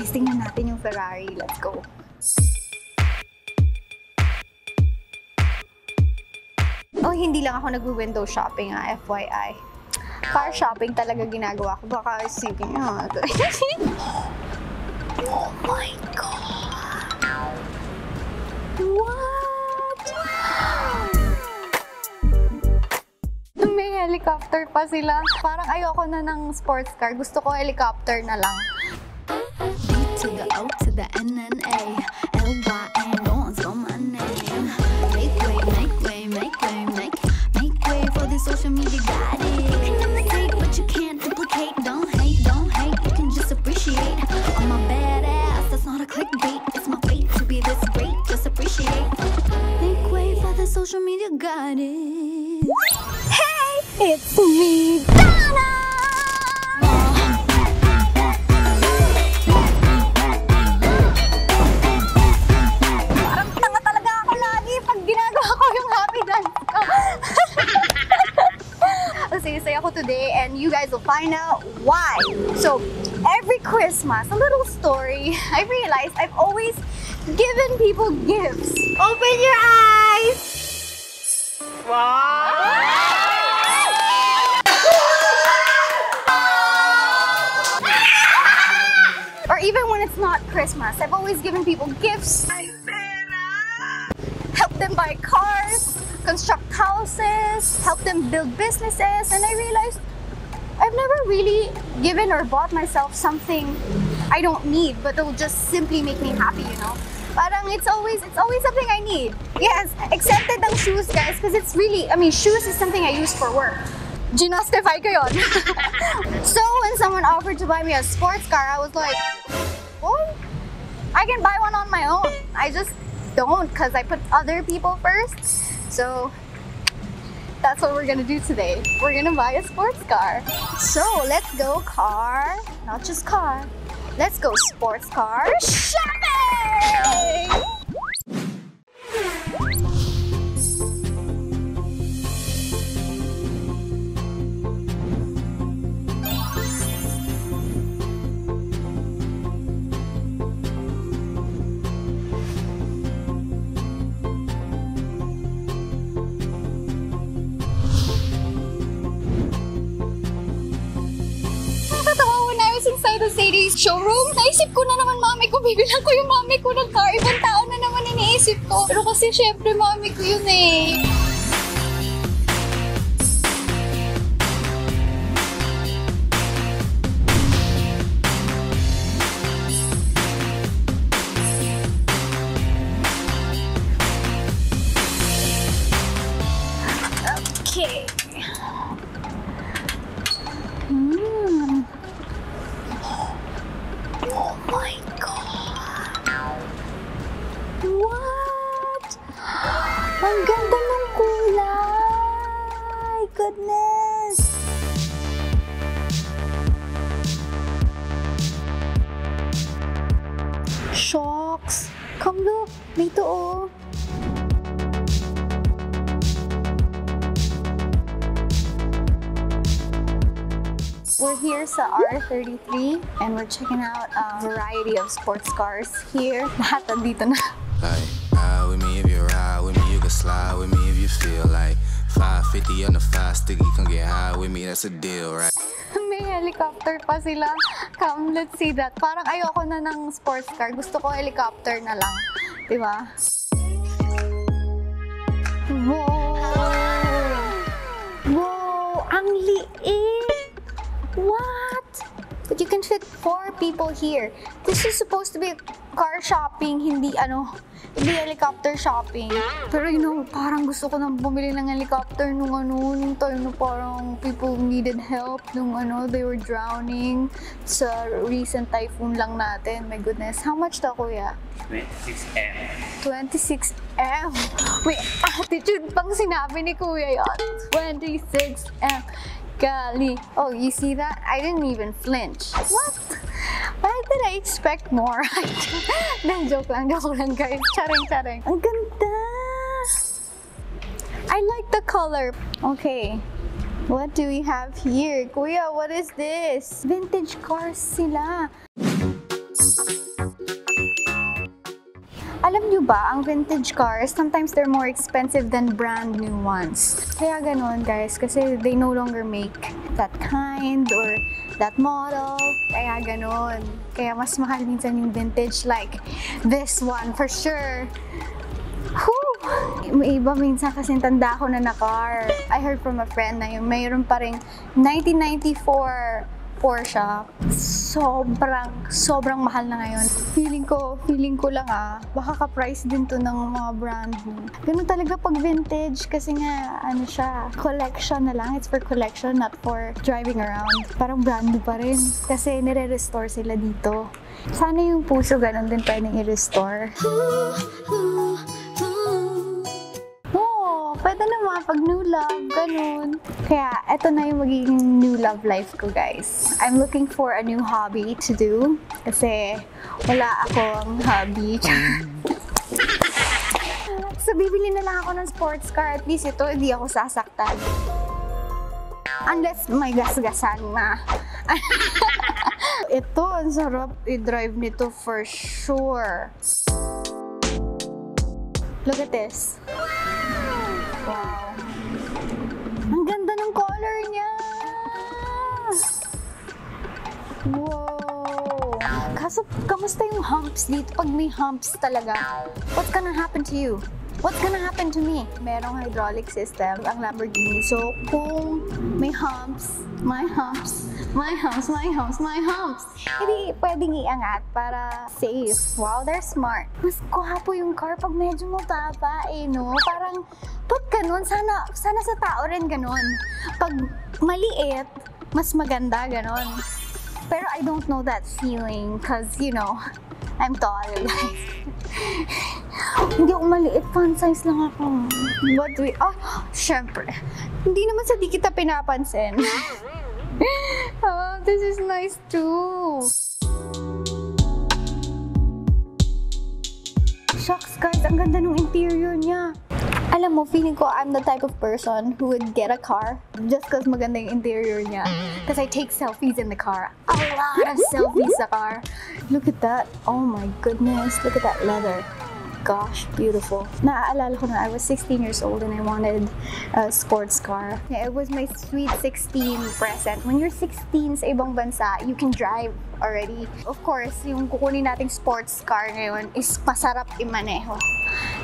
Guys, tingnan natin yung Ferrari. Let's go! Oh, hindi lang ako nag-window shopping, ah, FYI. Car shopping talaga ginagawa ko. Baka isipin nyo. Oh my God! What? May helicopter pa sila. Parang ayoko na ng sports car. Gusto ko helicopter na lang. B to the O to the N N A L Y N. No one's got my name. Make way, make way, make way, make way for the social media goddess. Social media goddess. Hey, it's me, Donna! Parang tanga talaga ako lagi pag ginagawa ko yung happy dance ko. Masisay ako today and you guys will find out why. So, every Christmas, a little story, I realized I've always given people gifts. Open your eyes! Wow! Or even when it's not Christmas, I've always given people gifts. Help them buy cars, construct houses, help them build businesses, and I realized I've never really given or bought myself something I don't need, but it'll just simply make me happy, you know? Parang it's always something I need. Yes, excepted ang shoes, guys, because it's really, I mean, shoes is something I use for work. Ginastify ko yon. So when someone offered to buy me a sports car, I was like, oh, I can buy one on my own. I just don't, because I put other people first. So that's what we're gonna do today. We're gonna buy a sports car. So let's go car, not just car. Let's go sports car shopping! Inside the Mercedes showroom, naisip ko na naman mami ko, bibilang ko yung mami ko ng car. Ibang tao na naman iniisip ko. Pero kasi syempre mami ko yun eh. Ang ganda ng kulay! Goodness! Shocks! Come look! May tuo! We're here sa R33 and we're checking out a variety of sports cars here. Lahat nandito na. Hi. With me if you ride with me, you can slide with me if you feel like 550 on the 5 sticky, come get high with me, that's a deal, right? May helicopter pa sila. Come, let's see that. Parang ayoko na ng sports car. Gusto ko helicopter na lang. Diba? Wow! Wow! Ang liit! What? But you can fit 4 people here. This is supposed to be car shopping, hindi ano... Hindi helicopter shopping. Pero you know, parang gusto ko nang bumili ng helicopter nung ano, nung time na parang people needed help nung ano, they were drowning sa recent typhoon lang natin. My goodness, how much daw kuya? 26M. 26M? May attitude pang sinabi ni kuya yun. 26M. Golly. Oh, you see that? I didn't even flinch. What? Why did I expect more? Joke lang guys. Charing, charing. Ang ganda! I like the color. Okay. What do we have here? Kuya, what is this? Vintage cars sila. nyo ba, ang vintage cars, sometimes they're more expensive than brand new ones. Kaya ganun guys, kasi they no longer make that kind or that model. Kaya ganun. Kaya mas mahal minsan yung vintage like this one for sure. May iba minsan kasi tanda ko na na car. I heard from a friend na yung mayroon pa ring 1994 Porsche. Sobrang mahal na ngayon. Feeling ko lang baka ka-price din to ng mga brand new. Ganun talaga pag vintage kasi nga ano siya, collection na lang. It's for collection, not for driving around. Parang brand new pa rin kasi nire-restore sila dito. Sana yung puso ganun din pwedeng i-restore. Pwede naman pag new love, ganun. Kaya, eto na yung magiging new love life ko, guys. I'm looking for a new hobby to do. Kasi, wala akong hobby. So, bibili na lang ako ng sports car. At least ito, hindi ako sasaktan. Unless may gasgasan na. Ito, ang sarap i-drive nito for sure. Look at this. Wow. Ang ganda ng color niya! Wow! Kaso, kamusta yung humps dito? Pag may humps talaga, what's gonna happen to you? What's gonna happen to me? Merong hydraulic system ang Lamborghini. So, kung may humps, my humps, hindi pwedeng iangat para safe. Wow, they're smart. Mas kuhapo yung car pag medyo mataba no? Parang, pag ganun, sana sa tao rin ganun. Pag maliit, mas maganda ganun. Pero I don't know that feeling because, you know, I'm tall. Hindi ako maliit, fan size lang ako. But we, syempre. Hindi naman sa di kita pinapansin. Oh, this is nice too. Shucks guys, ang ganda ng interior niya. Alam mo, feeling ko I'm the type of person who would get a car just because maganda yung interior niya. Because I take selfies in the car. A lot of selfies sa car. Look at that. Oh my goodness. Look at that leather. Gosh, beautiful. Naaalala ko na I was 16 years old and I wanted a sports car. Yeah, it was my sweet 16 present. When you're 16 sa ibang bansa, you can drive already. Of course, yung kukunin nating sports car ngayon is pasarap imaneho.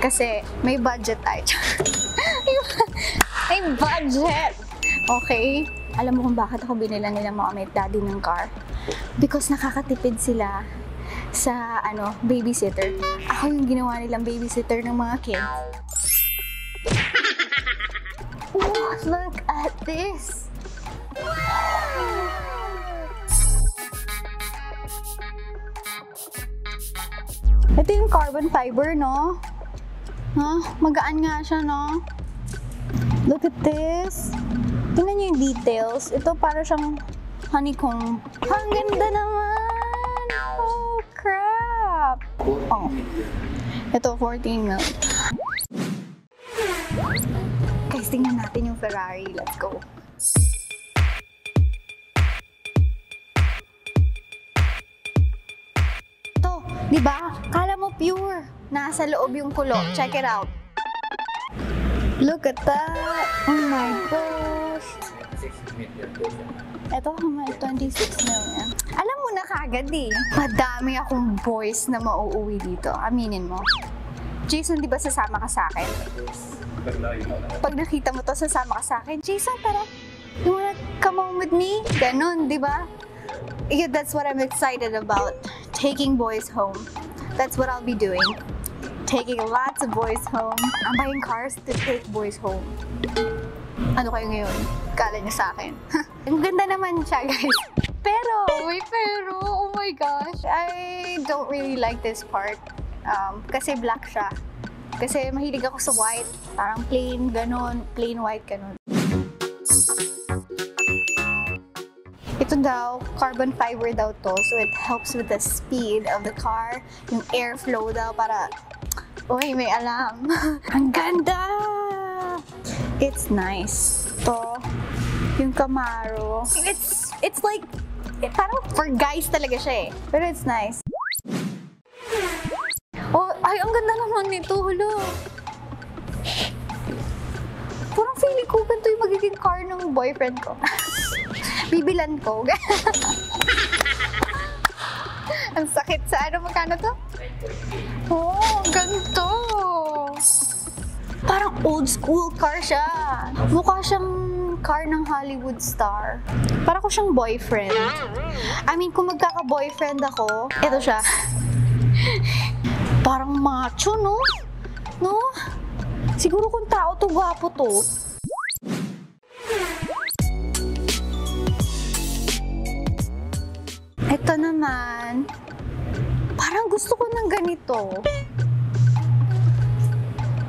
Kasi may budget tayo. May budget! Okay? Alam mo kung bakit ako binila nila mom at daddy ng car? Because nakakatipid sila sa babysitter. Ako yung ginawa nilang babysitter ng mga kids. Oh, look at this! Wow! Ito yung carbon fiber, no? Huh? Magaan nga siya, no? Look at this! Tingnan niyo yung details. Ito para siyang honeycomb. Ang ganda naman! Oh, crap! Oh. Ito, 14 mil. Guys, tingnan natin yung Ferrari. Let's go! Ito, di ba? Kala mo pure. Nasa loob yung kulo. Check it out. Look at that! Oh my gosh! Ito, 26 million. Alam mo na kagad madami akong boys na mauuwi dito. Aminin mo. Jason, di ba sasama ka sa akin? Pag nakita mo to, sasama ka sa akin. Jason, tara! You wanna come home with me? Ganon, di ba? Yeah, that's what I'm excited about. Taking boys home. That's what I'll be doing. Taking lots of boys home. I'm buying cars to take boys home. Ano kayo ngayon? Kala niyo sa akin. Ang ganda naman siya, guys. Pero, oh my gosh. I don't really like this part. Kasi black siya. Kasi mahilig ako sa white. Parang plain, ganun. Plain white, ganun. Ito daw, carbon fiber daw to. So it helps with the speed of the car. Yung airflow daw para, uy, may alam. Ang ganda! It's nice. Ito, yung Camaro. It's like, parang for guys talaga siya eh. Pero it's nice. Oh, Ay, ang ganda naman nito. Hala. Parang feeling ko ganito yung magiging car ng boyfriend ko. Bibilan ko. Ang sakit sa ano, magkano to? Oh, ganito. Parang old school car siya. Mukha siyang car ng Hollywood star. Para ko siyang boyfriend. I mean, kung magkaka-boyfriend ako, ito siya. Parang macho, no? No? Siguro kung tao to, gwapo to. Ito naman. Parang gusto ko ng ganito.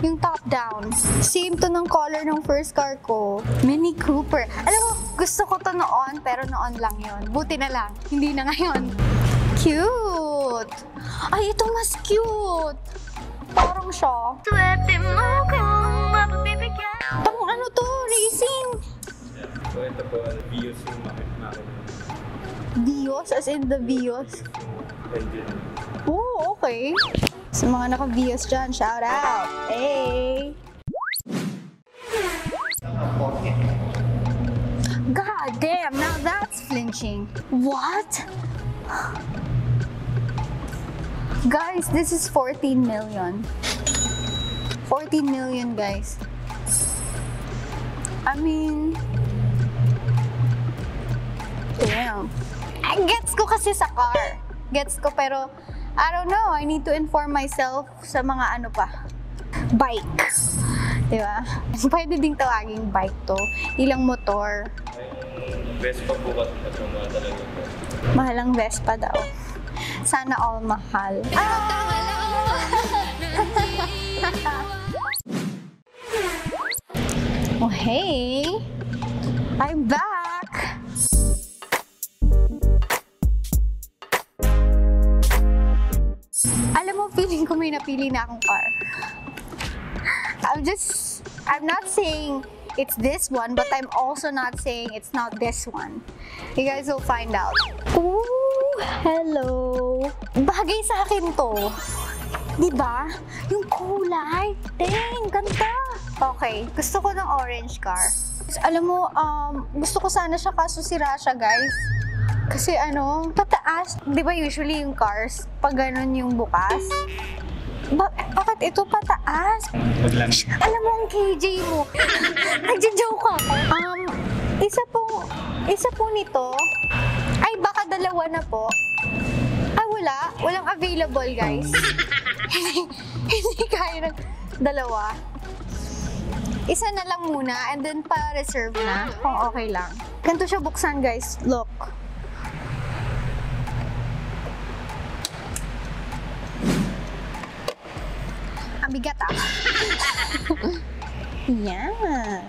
Yung top down. Same to ng color ng first car ko. Mini Cooper. Alam mo, gusto ko to noon, pero noon lang yon. Buti na lang. Hindi na ngayon. Cute! Ay, ito mas cute! Parang siya. Swerte mo kung mapabibigyan. Pang ano to? Racing? So, ito po, the Vios yung makikita. Vios? As in the Vios? Oh, okay. Sa mga naka-Vios dyan, shout out! Hey! God damn! Now that's flinching! What? Guys, this is 14 million. 14 million, guys. I mean... Damn! Gets ko kasi sa car. Gets ko, pero... I don't know, I need to inform myself sa mga ano pa. Bike. Diba? Pwede ding tawaging bike to. Ilang motor. Vespa po kasi masama talaga. Mahalang Vespa daw. Sana all mahal. Oh hey! I'm back! Alam mo, feeling ko may napili na akong car. I'm not saying it's this one, but I'm also not saying it's not this one. You guys will find out. Ooh, hello. Bagay sa akin to. Diba? Yung kulay. Dang, ganda. Okay, gusto ko ng orange car. Alam mo, gusto ko sana siya kaso sira siya, guys. Kasi ano, pataas, di ba usually yung cars, pag ganun yung bukas? Bakit ito pataas? Alam mo ang KJ mo, nagja-joke ko. Isa po nito, ay baka dalawa na po. Ay walang available guys. Hindi kaya ng dalawa. Isa na lang muna and then pa-reserve na kung okay lang. Ganito siya buksan guys, look. Bigat ah. Yeah.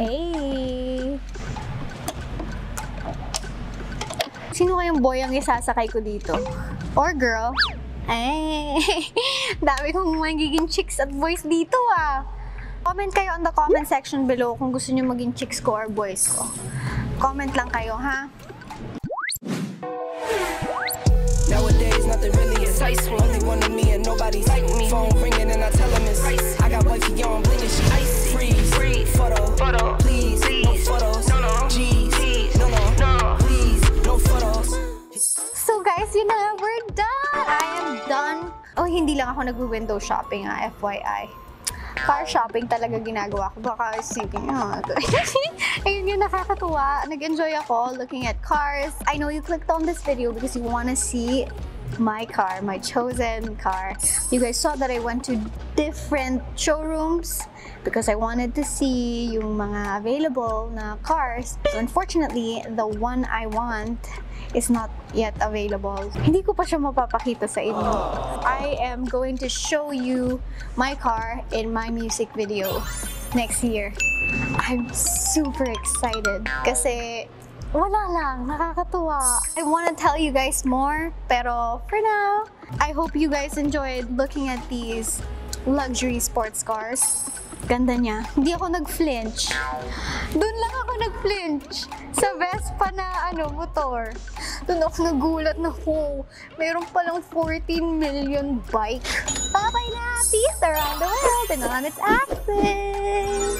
Hey. Sino kayang boy ang isasakay ko dito? Or girl? Ay. Dami kong magiging chicks at boys dito ah. Comment kayo on the comment section below kung gusto niyo maging chicks ko or boys ko. Comment lang kayo ha. Nowadays nothing really is iceberg. Only one of me and nobody's like me. Phone ringing and I tell him it's ice. I got wifey on blinking, she icy. Freeze, photo, please, no photos, no, geez, no, please, no photos. So guys, you know we're done. I am done. Oh, hindi lang ako nag-window shopping ah, FYI. Car shopping talaga ginagawa ko. Baka isipin nyo. Ayun yung nakakatuwa. Nag-enjoy ako looking at cars. I know you clicked on this video because you wanna see my car, my chosen car. You guys saw that I went to different showrooms because I wanted to see yung mga available na cars. So unfortunately, the one I want is not yet available. Hindi ko pa siya mapapakita sa inyo. I am going to show you my car in my music video next year. I'm super excited kasi wala lang, nakakatuwa. I want to tell you guys more, pero for now, I hope you guys enjoyed looking at these luxury sports cars. Ganda niya. Hindi ako nag-flinch. Doon lang ako nag-flinch. naka-flinch sa Vespa na motor. Doon ako nagulat na po, mayroon palang 14 million bike. Bye-bye na! Peace around the world and on its axis!